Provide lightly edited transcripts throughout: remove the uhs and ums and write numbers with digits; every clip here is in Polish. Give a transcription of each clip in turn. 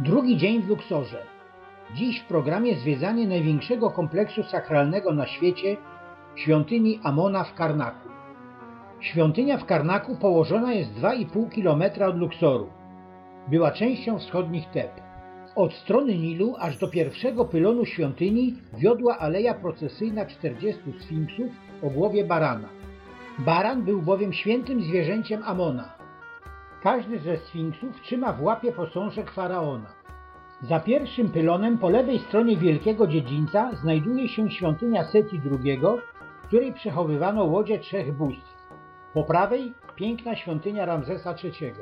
Drugi dzień w Luksorze. Dziś w programie zwiedzanie największego kompleksu sakralnego na świecie, świątyni Amona w Karnaku. Świątynia w Karnaku położona jest 2,5 km od Luksoru. Była częścią wschodnich Teb. Od strony Nilu aż do pierwszego pylonu świątyni wiodła aleja procesyjna 40 sfinksów o głowie barana. Baran był bowiem świętym zwierzęciem Amona. Każdy ze sfinksów trzyma w łapie posążek faraona. Za pierwszym pylonem po lewej stronie wielkiego dziedzińca znajduje się świątynia Seti II, w której przechowywano łodzie trzech bóstw. Po prawej piękna świątynia Ramzesa III.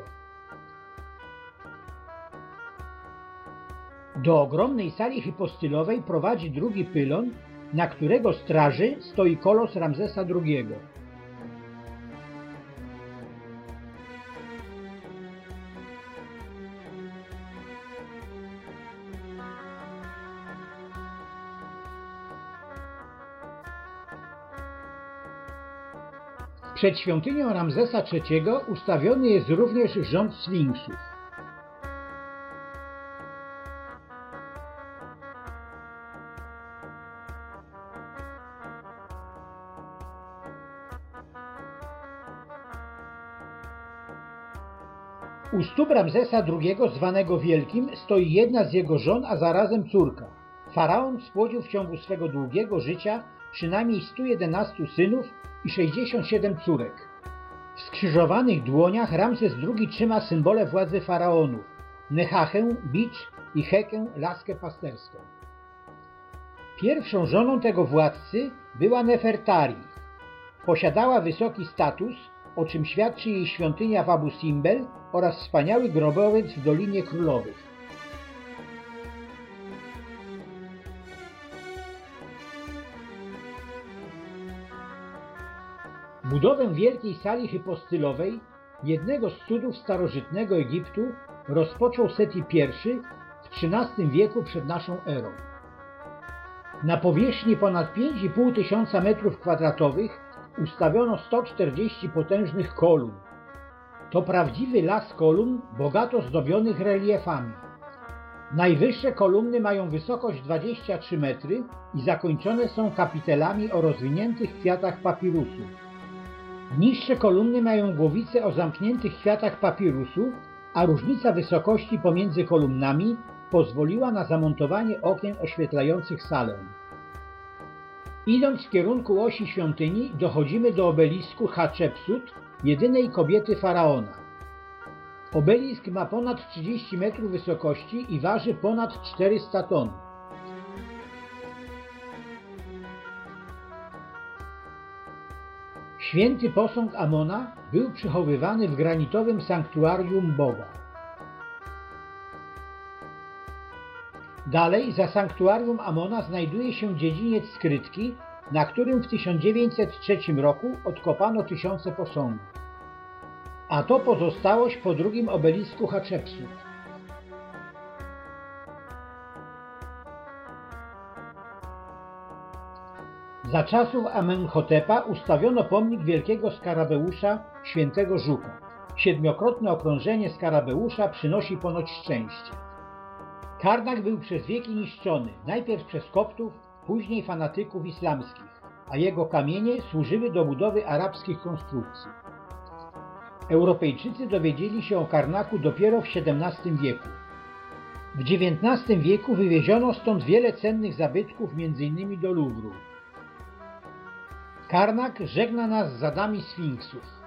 Do ogromnej sali hipostylowej prowadzi drugi pylon, na którego straży stoi kolos Ramzesa II. Przed świątynią Ramzesa III ustawiony jest również rząd sfinksów. U stóp Ramzesa II, zwanego Wielkim, stoi jedna z jego żon, a zarazem córka. Faraon spłodził w ciągu swego długiego życia przynajmniej 111 synów i 67 córek. W skrzyżowanych dłoniach Ramzes II trzyma symbole władzy faraonów: nechachę, bicz i hekę, laskę pasterską. Pierwszą żoną tego władcy była Nefertari. Posiadała wysoki status, o czym świadczy jej świątynia w Abu Simbel oraz wspaniały grobowiec w Dolinie Królowych. Budowę wielkiej sali hipostylowej, jednego z cudów starożytnego Egiptu, rozpoczął Seti I w XIII wieku przed naszą erą. Na powierzchni ponad 5,5 tysiąca m2 ustawiono 140 potężnych kolumn. To prawdziwy las kolumn bogato zdobionych reliefami. Najwyższe kolumny mają wysokość 23 metry i zakończone są kapitelami o rozwiniętych kwiatach papirusów. Niższe kolumny mają głowice o zamkniętych kwiatach papirusu, a różnica wysokości pomiędzy kolumnami pozwoliła na zamontowanie okien oświetlających salę. Idąc w kierunku osi świątyni dochodzimy do obelisku Hatszepsut, jedynej kobiety faraona. Obelisk ma ponad 30 metrów wysokości i waży ponad 400 ton. Święty posąg Amona był przechowywany w granitowym sanktuarium Boga. Dalej, za sanktuarium Amona znajduje się dziedziniec skrytki, na którym w 1903 roku odkopano tysiące posągów. A to pozostałość po drugim obelisku Hatszepsut. Za czasów Amenhotepa ustawiono pomnik wielkiego Skarabeusza, świętego Żuka. Siedmiokrotne okrążenie Skarabeusza przynosi ponoć szczęście. Karnak był przez wieki niszczony, najpierw przez Koptów, później fanatyków islamskich, a jego kamienie służyły do budowy arabskich konstrukcji. Europejczycy dowiedzieli się o Karnaku dopiero w XVII wieku. W XIX wieku wywieziono stąd wiele cennych zabytków, m.in. do Luwru. Karnak żegna nas z zadami sfinksów.